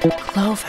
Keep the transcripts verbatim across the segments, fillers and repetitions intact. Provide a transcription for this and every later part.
Clover.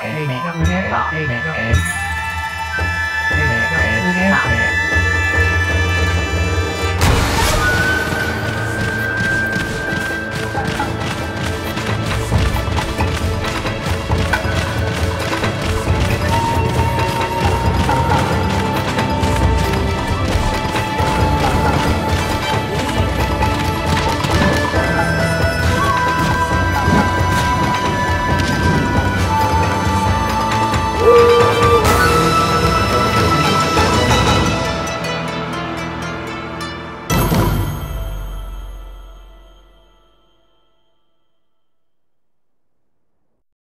Hey, man, hey, man.